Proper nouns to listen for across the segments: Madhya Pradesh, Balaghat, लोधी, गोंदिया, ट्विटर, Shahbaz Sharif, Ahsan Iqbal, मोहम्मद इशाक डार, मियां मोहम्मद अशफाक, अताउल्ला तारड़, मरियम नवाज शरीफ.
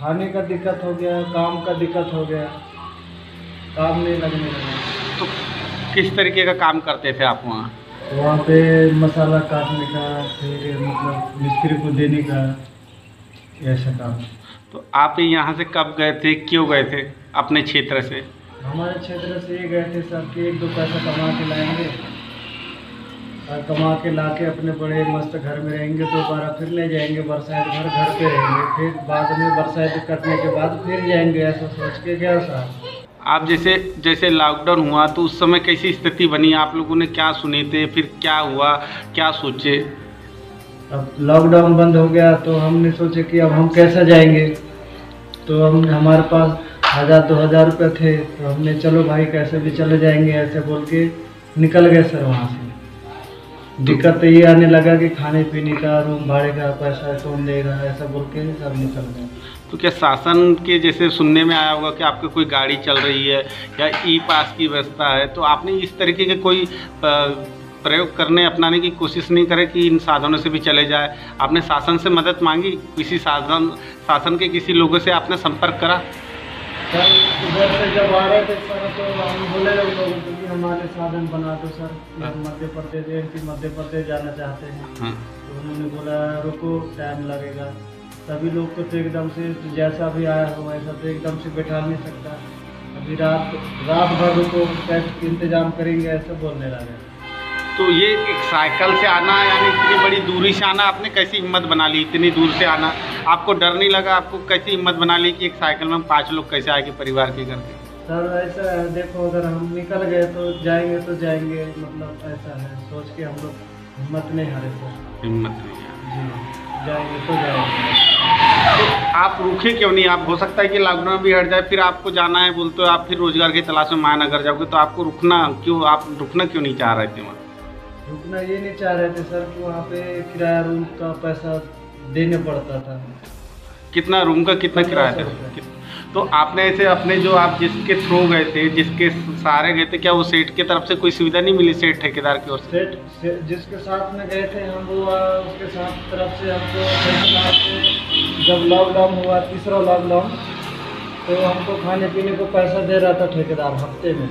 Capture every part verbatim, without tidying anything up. खाने का दिक्कत हो गया, काम का दिक्कत हो गया, काम नहीं लगने लगा। तो किस तरीके का काम करते थे आप वहाँ? वहाँ पे मसाला काटने का, फिर मतलब मिस्त्री को देने का, ऐसा काम। तो आप यहाँ से कब गए थे, क्यों गए थे अपने क्षेत्र से? हमारे क्षेत्र से ये गए थे सब कि एक दो पैसा कमा के लाएंगे और कमा के ला के अपने बड़े मस्त घर में रहेंगे, दोबारा फिर ले जाएंगे बरसात भर घर पे रहेंगे, फिर बाद में बरसात कटने के बाद फिर जाएंगे, ऐसा सोच के गया साहब। आप जैसे जैसे लॉकडाउन हुआ तो उस समय कैसी स्थिति बनी, आप लोगों ने क्या सुने थे, फिर क्या हुआ, क्या सोचे? अब लॉकडाउन बंद हो गया तो हमने सोचे कि अब हम कैसा जाएंगे, तो हम हमारे पास हज़ार दो हज़ार रुपये थे, तो हमने चलो भाई कैसे भी चले जाएंगे ऐसे बोल के निकल गए सर वहाँ से। दिक्कत ये आने लगा कि खाने पीने का, रूम भाड़े का पैसा कौन देगा, ऐसा बोल के सब निकल गए। तो क्या शासन के जैसे सुनने में आया होगा कि आपकी कोई गाड़ी चल रही है या ई पास की व्यवस्था है, तो आपने इस तरीके के कोई प्रयोग करने अपनाने की कोशिश नहीं करे कि इन साधनों से भी चले जाए? आपने शासन से मदद मांगी, किसी साधन शासन के किसी लोगों से आपने संपर्क करा? सर उधर से जब आ रहे थे सर तो हम बोले लोग लोगों कि हमारे साधन बना दो सर, मध्य प्रदेश मध्य प्रदेश जाना चाहते हैं। हाँ। तो उन्होंने बोला रुको टाइम लगेगा, सभी लोग को तो एकदम से जैसा भी आया हो वैसा तो एकदम से बैठा नहीं सकता, अभी रात रात भर रुको कैसे इंतजाम करेंगे ऐसा बोलने लगे। तो ये एक साइकिल से आना, यानी इतनी बड़ी दूरी से आना, आपने कैसी हिम्मत बना ली इतनी दूर से आना? आपको डर नहीं लगा? आपको कैसी हिम्मत बना ली कि एक साइकिल में पांच लोग कैसे आएंगे परिवार के घर के? सर ऐसा है, देखो अगर हम निकल गए तो जाएंगे तो जाएंगे, मतलब ऐसा है सोच के हम लोग हिम्मत नहीं हारे सर। हिम्मत नहीं जी, जाएंगे तो जाएंगे। तो आप रुके क्यों नहीं? आप हो सकता है कि लॉकडाउन भी हट जाए, फिर आपको जाना है बोलते हो, आप फिर रोजगार की तलाश में महानगर जाओगे, तो आपको रुकना क्यों, आप रुकना क्यों नहीं चाह रहे थे वहाँ? रुकना ये नहीं चाह रहे थे सर कि वहाँ पे किराया रूम का पैसा देने पड़ता था। कितना रूम का कितना किराया था? तो आपने ऐसे अपने जो आप जिसके थ्रू गए थे, जिसके सहारे गए थे, क्या वो सेठ की तरफ से कोई सुविधा नहीं मिली? सेठ ठेकेदार की ओर से सेठ जिसके साथ में गए थे हम, वो उसके साथ तरफ से हमको जब लॉकडाउन हुआ तीसरा लॉकडाउन, तो हमको खाने पीने को पैसा दे रहा था ठेकेदार, हफ्ते में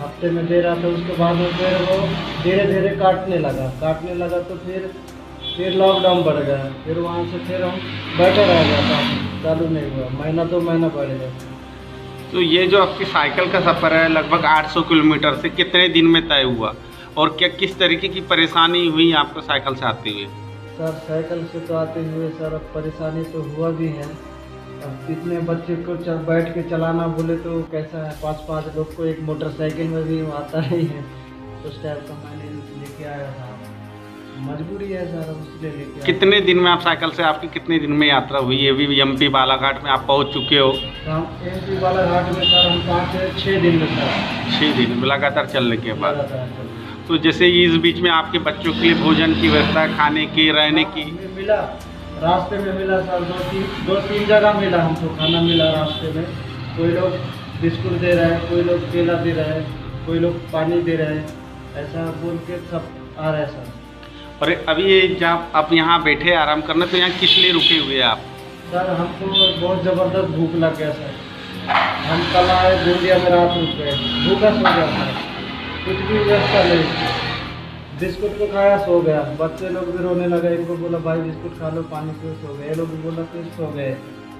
हफ्ते में दे रहा था। उसके बाद वो फिर वो धीरे धीरे काटने लगा काटने लगा तो फिर फिर लॉकडाउन बढ़ गया, फिर वहाँ से फिर हम बैठे रह गया था, चालू नहीं हुआ, महीना तो महीना बढ़ गया। तो ये जो आपकी साइकिल का सफ़र है लगभग आठ सौ किलोमीटर से कितने दिन में तय हुआ, और क्या किस तरीके की परेशानी हुई आपको साइकिल से आते हुए? सर साइकिल से तो आते हुए सर अब परेशानी तो हुआ भी है, अब इतने बच्चे को बैठ के चलाना बोले तो कैसा है, पाँच पाँच लोग को एक मोटरसाइकिल में भी आता नहीं है, उस टाइप का मैंने लेके आया था, मजबूरी है सर उसके लिए। कितने दिन में आप साइकिल से, आपकी कितने दिन में यात्रा हुई? ये भी एमपी बालाघाट में आप पहुंच चुके हो? हम एमपी बालाघाट में सर हम पाँच से छः दिन में सर, छः दिन लगातार चलने के बाद। तो जैसे इस बीच में आपके बच्चों के लिए भोजन की व्यवस्था, खाने की, रहने की मिला? रास्ते में मिला सर, दो तीन दो तीन जगह मिला हमको खाना मिला रास्ते में, कोई लोग बिस्कुट दे रहे हैं, कोई लोग केला दे रहे हैं, कोई लोग पानी दे रहे हैं, ऐसा बोल के सब आ रहे हैं सर। और अभी जब आप यहाँ बैठे आराम करना, तो यहाँ किस लिए रुके हुए हैं आप? सर हमको बहुत ज़बरदस्त भूख लग गया सर, हम कल आए गोंदिया में रात रुक गए, भूखा सो गया सर, कुछ भी व्यवस्था नहीं, बिस्कुट को खाया सो गया, बच्चे लोग भी रोने लगे, इनको बोला भाई बिस्कुट खा लो पानी पियो सो गए, ये लोग भी बोला फिर सो गए,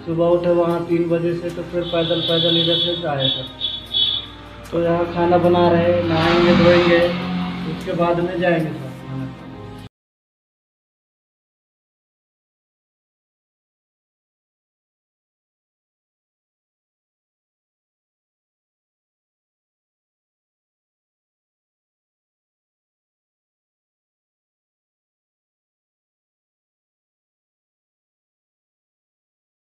सुबह उठे वहाँ तीन बजे से, तो फिर पैदल पैदल इधर से आए सर। तो यहाँ खाना बना रहे, नहाएंगे धोएंगे, उसके बाद में जाएंगे सर।